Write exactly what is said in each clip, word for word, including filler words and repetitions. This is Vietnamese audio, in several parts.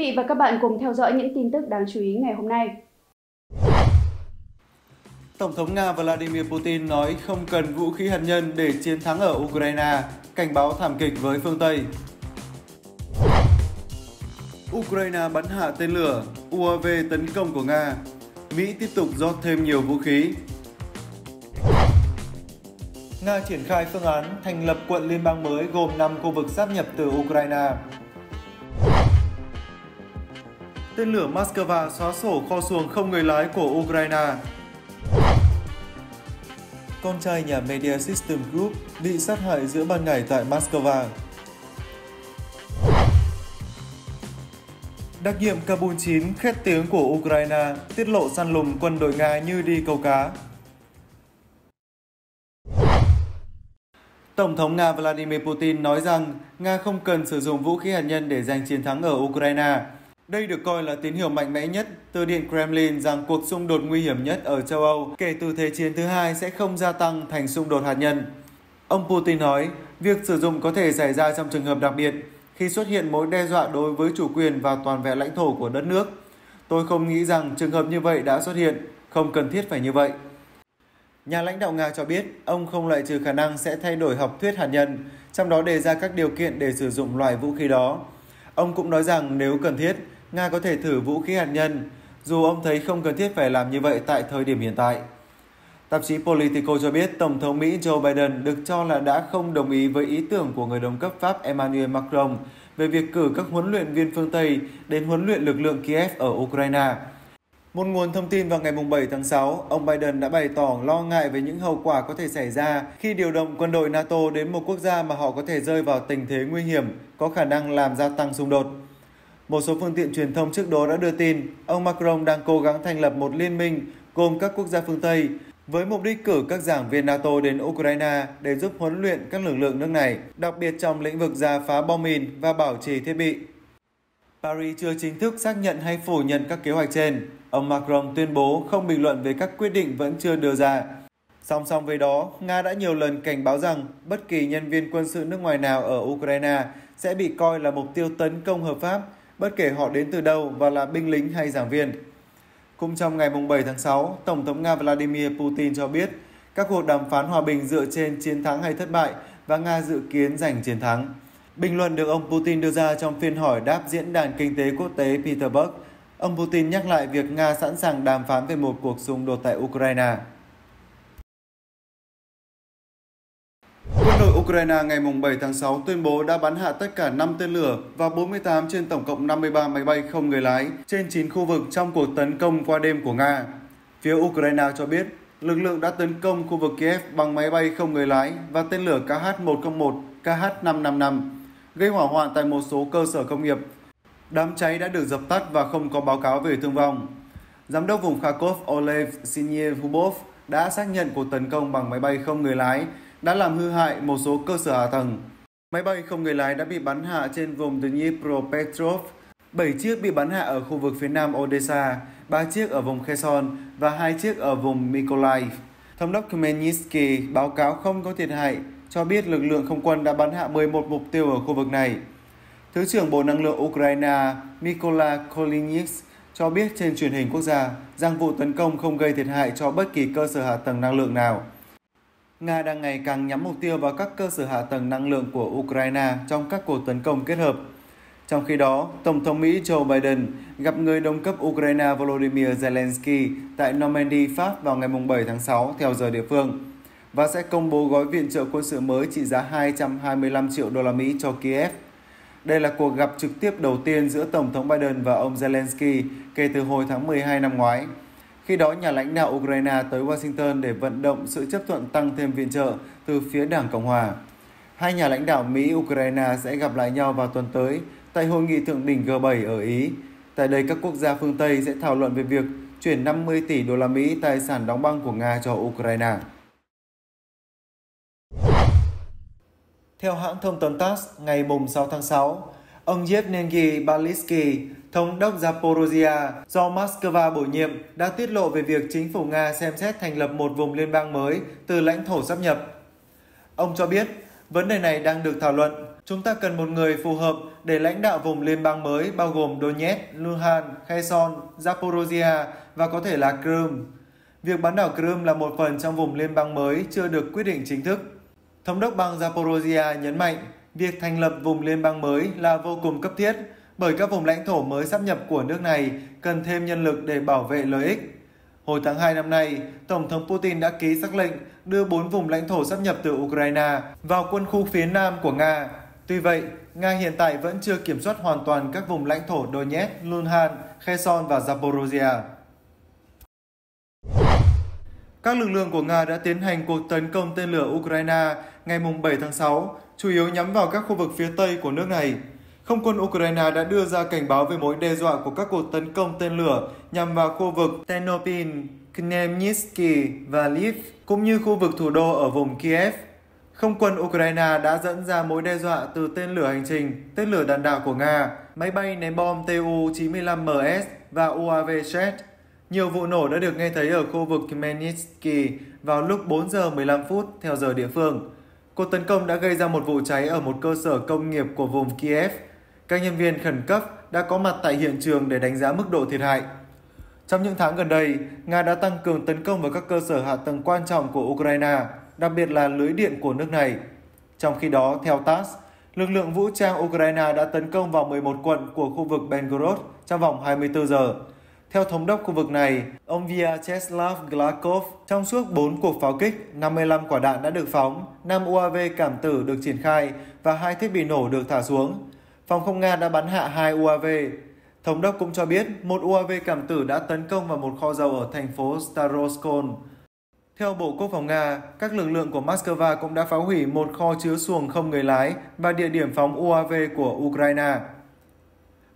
vị và các bạn cùng theo dõi những tin tức đáng chú ý ngày hôm nay. Tổng thống Nga Vladimir Putin nói không cần vũ khí hạt nhân để chiến thắng ở Ukraine, cảnh báo thảm kịch với phương Tây. Ukraine bắn hạ tên lửa, u a vê tấn công của Nga, Mỹ tiếp tục rót thêm nhiều vũ khí. Nga triển khai phương án thành lập quận liên bang mới gồm năm khu vực sáp nhập từ Ukraine. Tên lửa Moscow xóa sổ kho xuồng không người lái của Ukraine. Con trai nhà Media System Group bị sát hại giữa ban ngày tại Moscow. Đặc nhiệm Kabul chín khét tiếng của Ukraine, tiết lộ săn lùng quân đội Nga như đi câu cá. Tổng thống Nga Vladimir Putin nói rằng Nga không cần sử dụng vũ khí hạt nhân để giành chiến thắng ở Ukraine. Đây được coi là tín hiệu mạnh mẽ nhất từ Điện Kremlin rằng cuộc xung đột nguy hiểm nhất ở châu Âu kể từ Thế chiến thứ hai sẽ không gia tăng thành xung đột hạt nhân. Ông Putin nói, việc sử dụng có thể xảy ra trong trường hợp đặc biệt, khi xuất hiện mối đe dọa đối với chủ quyền và toàn vẹn lãnh thổ của đất nước. Tôi không nghĩ rằng trường hợp như vậy đã xuất hiện, không cần thiết phải như vậy. Nhà lãnh đạo Nga cho biết, ông không loại trừ khả năng sẽ thay đổi học thuyết hạt nhân, trong đó đề ra các điều kiện để sử dụng loại vũ khí đó. Ông cũng nói rằng nếu cần thiết, Nga có thể thử vũ khí hạt nhân, dù ông thấy không cần thiết phải làm như vậy tại thời điểm hiện tại. Tạp chí Politico cho biết Tổng thống Mỹ Joe Biden được cho là đã không đồng ý với ý tưởng của người đồng cấp Pháp Emmanuel Macron về việc cử các huấn luyện viên phương Tây đến huấn luyện lực lượng Kiev ở Ukraine. Một nguồn thông tin vào ngày bảy tháng sáu, ông Biden đã bày tỏ lo ngại về những hậu quả có thể xảy ra khi điều động quân đội NATO đến một quốc gia mà họ có thể rơi vào tình thế nguy hiểm, có khả năng làm gia tăng xung đột. Một số phương tiện truyền thông trước đó đã đưa tin, ông Macron đang cố gắng thành lập một liên minh gồm các quốc gia phương Tây, với mục đích cử các giảng viên NATO đến Ukraine để giúp huấn luyện các lực lượng nước này, đặc biệt trong lĩnh vực rà phá bom mìn và bảo trì thiết bị. Paris chưa chính thức xác nhận hay phủ nhận các kế hoạch trên. Ông Macron tuyên bố không bình luận về các quyết định vẫn chưa đưa ra. Song song với đó, Nga đã nhiều lần cảnh báo rằng bất kỳ nhân viên quân sự nước ngoài nào ở Ukraine sẽ bị coi là mục tiêu tấn công hợp pháp, bất kể họ đến từ đâu và là binh lính hay giảng viên. Cũng trong ngày bảy tháng sáu, Tổng thống Nga Vladimir Putin cho biết các cuộc đàm phán hòa bình dựa trên chiến thắng hay thất bại và Nga dự kiến giành chiến thắng. Bình luận được ông Putin đưa ra trong phiên hỏi đáp Diễn đàn Kinh tế Quốc tế Petersburg, ông Putin nhắc lại việc Nga sẵn sàng đàm phán về một cuộc xung đột tại Ukraine. Quân đội Ukraine ngày bảy tháng sáu tuyên bố đã bắn hạ tất cả năm tên lửa và bốn mươi tám trên tổng cộng năm mươi ba máy bay không người lái trên chín khu vực trong cuộc tấn công qua đêm của Nga. Phía Ukraine cho biết, lực lượng đã tấn công khu vực Kiev bằng máy bay không người lái và tên lửa Kh một không một, Kh năm năm năm, gây hỏa hoạn tại một số cơ sở công nghiệp. Đám cháy đã được dập tắt và không có báo cáo về thương vong. Giám đốc vùng Kharkov Oleg Sinyehubov đã xác nhận cuộc tấn công bằng máy bay không người lái đã làm hư hại một số cơ sở hạ tầng. Máy bay không người lái đã bị bắn hạ trên vùng Dnipropetrovsk, bảy chiếc bị bắn hạ ở khu vực phía nam Odessa, ba chiếc ở vùng Kherson và hai chiếc ở vùng Mykolaiv. Thống đốc Kuzmenytskyy báo cáo không có thiệt hại, cho biết lực lượng không quân đã bắn hạ mười một mục tiêu ở khu vực này. Thứ trưởng Bộ Năng lượng Ukraine Mykola Kolynik cho biết trên truyền hình quốc gia rằng vụ tấn công không gây thiệt hại cho bất kỳ cơ sở hạ tầng năng lượng nào. Nga đang ngày càng nhắm mục tiêu vào các cơ sở hạ tầng năng lượng của Ukraine trong các cuộc tấn công kết hợp. Trong khi đó, Tổng thống Mỹ Joe Biden gặp người đồng cấp Ukraine Volodymyr Zelensky tại Normandy, Pháp vào ngày bảy tháng sáu theo giờ địa phương và sẽ công bố gói viện trợ quân sự mới trị giá hai trăm hai mươi lăm triệu đô la Mỹ cho Kiev. Đây là cuộc gặp trực tiếp đầu tiên giữa Tổng thống Biden và ông Zelensky kể từ hồi tháng mười hai năm ngoái. Khi đó, nhà lãnh đạo Ukraine tới Washington để vận động sự chấp thuận tăng thêm viện trợ từ phía Đảng Cộng Hòa. Hai nhà lãnh đạo Mỹ-Ukraine sẽ gặp lại nhau vào tuần tới tại hội nghị thượng đỉnh G bảy ở Ý. Tại đây, các quốc gia phương Tây sẽ thảo luận về việc chuyển năm mươi tỷ đô la Mỹ tài sản đóng băng của Nga cho Ukraine. Theo hãng thông tấn TASS, ngày sáu tháng sáu, ông Yevgeny Balitsky, thống đốc Zaporozhia do Moscow bổ nhiệm, đã tiết lộ về việc chính phủ Nga xem xét thành lập một vùng liên bang mới từ lãnh thổ sáp nhập. Ông cho biết, Vấn đề này đang được thảo luận. Chúng ta cần một người phù hợp để lãnh đạo vùng liên bang mới bao gồm Donetsk, Luhansk, Kherson, Zaporozhia và có thể là Crimea. Việc bán đảo Crimea là một phần trong vùng liên bang mới chưa được quyết định chính thức. Thống đốc bang Zaporozhia nhấn mạnh việc thành lập vùng liên bang mới là vô cùng cấp thiết bởi các vùng lãnh thổ mới sáp nhập của nước này cần thêm nhân lực để bảo vệ lợi ích. Hồi tháng hai năm nay, Tổng thống Putin đã ký sắc lệnh đưa bốn vùng lãnh thổ sáp nhập từ Ukraine vào quân khu phía nam của Nga. Tuy vậy, Nga hiện tại vẫn chưa kiểm soát hoàn toàn các vùng lãnh thổ Donetsk, Luhansk, Kherson và Zaporozhia. Các lực lượng của Nga đã tiến hành cuộc tấn công tên lửa Ukraine ngày bảy tháng sáu, chủ yếu nhắm vào các khu vực phía tây của nước này. Không quân Ukraine đã đưa ra cảnh báo về mối đe dọa của các cuộc tấn công tên lửa nhằm vào khu vực Ternopil, Kuzmenytskyy và Lviv, cũng như khu vực thủ đô ở vùng Kiev. Không quân Ukraine đã dẫn ra mối đe dọa từ tên lửa hành trình, tên lửa đạn đạo của Nga, máy bay ném bom Tu chín mươi lăm M S và U A V Z. Nhiều vụ nổ đã được nghe thấy ở khu vực Kuzmenytskyy vào lúc bốn giờ mười lăm phút theo giờ địa phương. Cuộc tấn công đã gây ra một vụ cháy ở một cơ sở công nghiệp của vùng Kiev. Các nhân viên khẩn cấp đã có mặt tại hiện trường để đánh giá mức độ thiệt hại. Trong những tháng gần đây, Nga đã tăng cường tấn công vào các cơ sở hạ tầng quan trọng của Ukraine, đặc biệt là lưới điện của nước này. Trong khi đó, theo TASS, lực lượng vũ trang Ukraine đã tấn công vào mười một quận của khu vực Belgorod trong vòng hai mươi tư giờ. Theo thống đốc khu vực này, ông Vyacheslav Glakov, trong suốt bốn cuộc pháo kích, năm mươi lăm quả đạn đã được phóng, năm U A V cảm tử được triển khai và hai thiết bị nổ được thả xuống. Phòng không Nga đã bắn hạ hai U A V. Thống đốc cũng cho biết một U A V cảm tử đã tấn công vào một kho dầu ở thành phố Staroskol. Theo Bộ Quốc phòng Nga, các lực lượng của Moscow cũng đã phá hủy một kho chứa xuồng không người lái và địa điểm phóng U A V của Ukraine.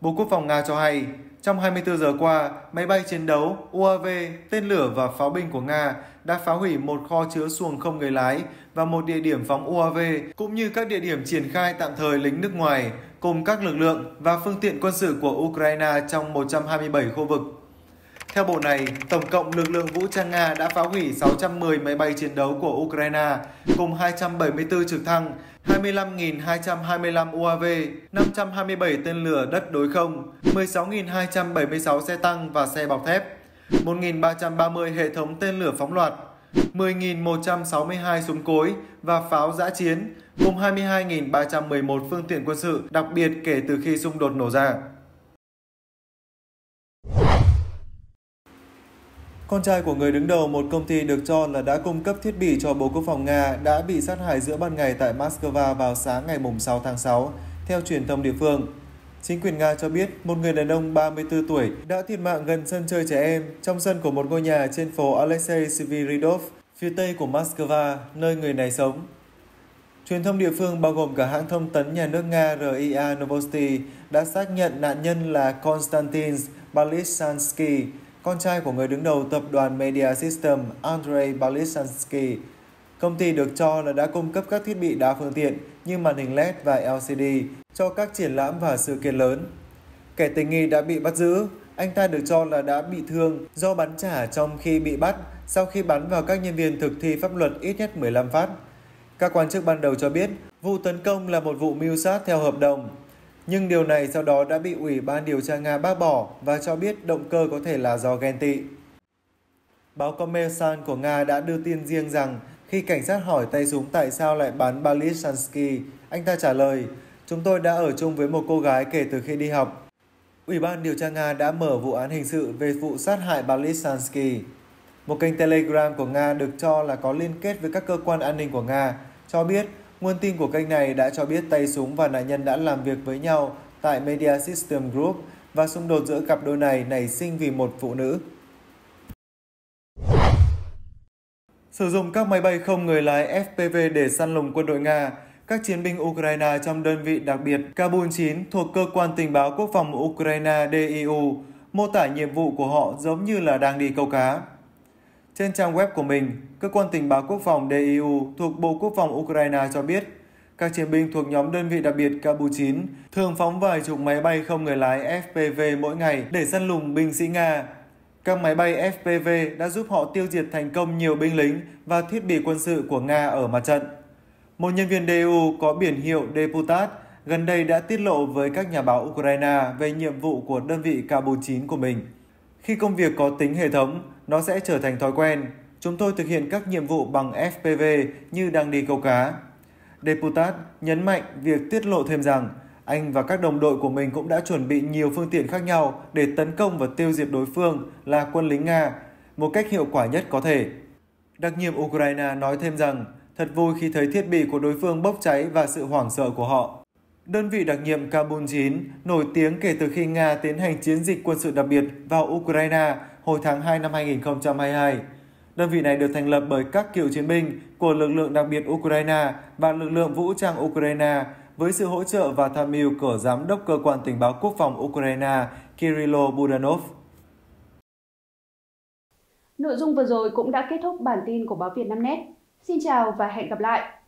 Bộ Quốc phòng Nga cho hay, trong hai mươi tư giờ qua, máy bay chiến đấu, U A V, tên lửa và pháo binh của Nga đã phá hủy một kho chứa xuồng không người lái và một địa điểm phóng U A V, cũng như các địa điểm triển khai tạm thời lính nước ngoài, cùng các lực lượng và phương tiện quân sự của Ukraine trong một trăm hai mươi bảy khu vực. Theo bộ này, tổng cộng lực lượng vũ trang Nga đã phá hủy sáu trăm mười máy bay chiến đấu của Ukraine, cùng hai trăm bảy mươi tư trực thăng, hai mươi lăm nghìn hai trăm hai mươi lăm U A V, năm trăm hai mươi bảy tên lửa đất đối không, mười sáu nghìn hai trăm bảy mươi sáu xe tăng và xe bọc thép, một nghìn ba trăm ba mươi hệ thống tên lửa phóng loạt, mười nghìn một trăm sáu mươi hai súng cối và pháo dã chiến, cùng hai mươi hai nghìn ba trăm mười một phương tiện quân sự đặc biệt kể từ khi xung đột nổ ra. Con trai của người đứng đầu một công ty được cho là đã cung cấp thiết bị cho Bộ Quốc phòng Nga đã bị sát hại giữa ban ngày tại Moscow vào sáng ngày sáu tháng sáu, theo truyền thông địa phương. Chính quyền Nga cho biết một người đàn ông ba mươi tư tuổi đã thiệt mạng gần sân chơi trẻ em trong sân của một ngôi nhà trên phố Alexei Sviridov, phía tây của Moscow, nơi người này sống. Truyền thông địa phương bao gồm cả hãng thông tấn nhà nước Nga R I A Novosti đã xác nhận nạn nhân là Konstantin Balitsansky, con trai của người đứng đầu tập đoàn Media System Andrei Balitsansky. Công ty được cho là đã cung cấp các thiết bị đa phương tiện như màn hình led và L C D cho các triển lãm và sự kiện lớn. Kẻ tình nghi đã bị bắt giữ, anh ta được cho là đã bị thương do bắn trả trong khi bị bắt sau khi bắn vào các nhân viên thực thi pháp luật ít nhất mười lăm phát. Các quan chức ban đầu cho biết vụ tấn công là một vụ mưu sát theo hợp đồng. Nhưng điều này sau đó đã bị Ủy ban điều tra Nga bác bỏ và cho biết động cơ có thể là do ghen tị. Báo Kommersant của Nga đã đưa tin riêng rằng khi cảnh sát hỏi tay súng tại sao lại bắn Balitsansky, anh ta trả lời, chúng tôi đã ở chung với một cô gái kể từ khi đi học. Ủy ban điều tra Nga đã mở vụ án hình sự về vụ sát hại Balitsansky. Một kênh Telegram của Nga được cho là có liên kết với các cơ quan an ninh của Nga, cho biết nguồn tin của kênh này đã cho biết tay súng và nạn nhân đã làm việc với nhau tại Media System Group và xung đột giữa cặp đôi này nảy sinh vì một phụ nữ. Sử dụng các máy bay không người lái F P V để săn lùng quân đội Nga, các chiến binh Ukraine trong đơn vị đặc biệt Kabul chín thuộc Cơ quan Tình báo Quốc phòng Ukraine D I U mô tả nhiệm vụ của họ giống như là đang đi câu cá. Trên trang web của mình, Cơ quan Tình báo Quốc phòng D I U thuộc Bộ Quốc phòng Ukraine cho biết, các chiến binh thuộc nhóm đơn vị đặc biệt Kabul chín thường phóng vài chục máy bay không người lái F P V mỗi ngày để săn lùng binh sĩ Nga. Các máy bay F P V đã giúp họ tiêu diệt thành công nhiều binh lính và thiết bị quân sự của Nga ở mặt trận. Một nhân viên đê u có biển hiệu Deputat gần đây đã tiết lộ với các nhà báo Ukraine về nhiệm vụ của đơn vị Kabul chín của mình. Khi công việc có tính hệ thống, nó sẽ trở thành thói quen. Chúng tôi thực hiện các nhiệm vụ bằng ép pê vê như đang đi câu cá. Deputat nhấn mạnh việc tiết lộ thêm rằng anh và các đồng đội của mình cũng đã chuẩn bị nhiều phương tiện khác nhau để tấn công và tiêu diệt đối phương là quân lính Nga một cách hiệu quả nhất có thể. Đặc nhiệm Ukraine nói thêm rằng thật vui khi thấy thiết bị của đối phương bốc cháy và sự hoảng sợ của họ. Đơn vị đặc nhiệm Kabul chín nổi tiếng kể từ khi Nga tiến hành chiến dịch quân sự đặc biệt vào Ukraine hồi tháng hai năm hai nghìn không trăm hai mươi hai. Đơn vị này được thành lập bởi các cựu chiến binh của lực lượng đặc biệt Ukraine và lực lượng vũ trang Ukraine với sự hỗ trợ và tham mưu của Giám đốc Cơ quan Tình báo Quốc phòng Ukraine Kirilo Budanov. Nội dung vừa rồi cũng đã kết thúc bản tin của báo VietNamNet. Xin chào và hẹn gặp lại!